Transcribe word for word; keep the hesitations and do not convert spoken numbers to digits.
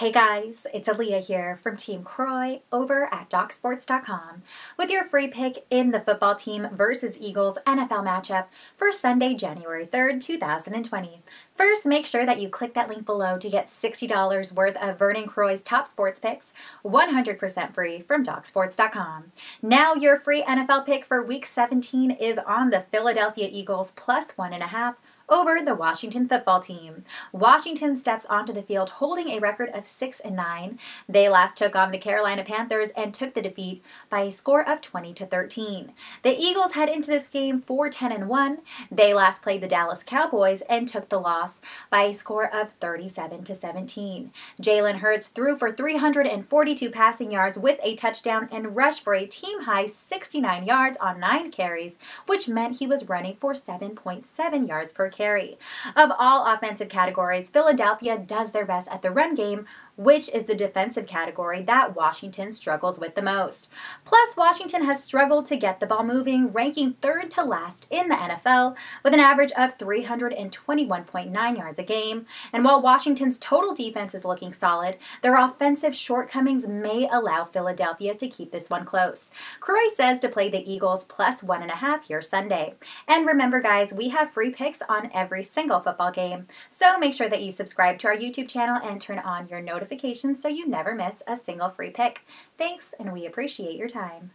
Hey guys, it's Aaliyah here from Team Croy over at doc sports dot com with your free pick in the football team versus Eagles N F L matchup for Sunday, January third, two thousand twenty. First, make sure that you click that link below to get sixty dollars worth of Vernon Croy's top sports picks, one hundred percent free from doc sports dot com. Now your free N F L pick for Week seventeen is on the Philadelphia Eagles plus one and a half over the Washington football team. Washington steps onto the field holding a record of six and nine. They last took on the Carolina Panthers and took the defeat by a score of twenty to thirteen. The Eagles head into this game four ten and one. They last played the Dallas Cowboys and took the loss by a score of thirty-seven to seventeen. Jalen Hurts threw for three hundred forty-two passing yards with a touchdown and rushed for a team-high sixty-nine yards on nine carries, which meant he was running for seven point seven yards per carry. Carry. Of all offensive categories, Philadelphia does their best at the run game, which is the defensive category that Washington struggles with the most. Plus, Washington has struggled to get the ball moving, ranking third to last in the N F L with an average of three hundred twenty-one point nine yards a game. And while Washington's total defense is looking solid, their offensive shortcomings may allow Philadelphia to keep this one close. Croy says to play the Eagles plus one and a half here Sunday. And remember guys, we have free picks on every single football game, so make sure that you subscribe to our YouTube channel and turn on your notifications so you never miss a single free pick. Thanks, and we appreciate your time.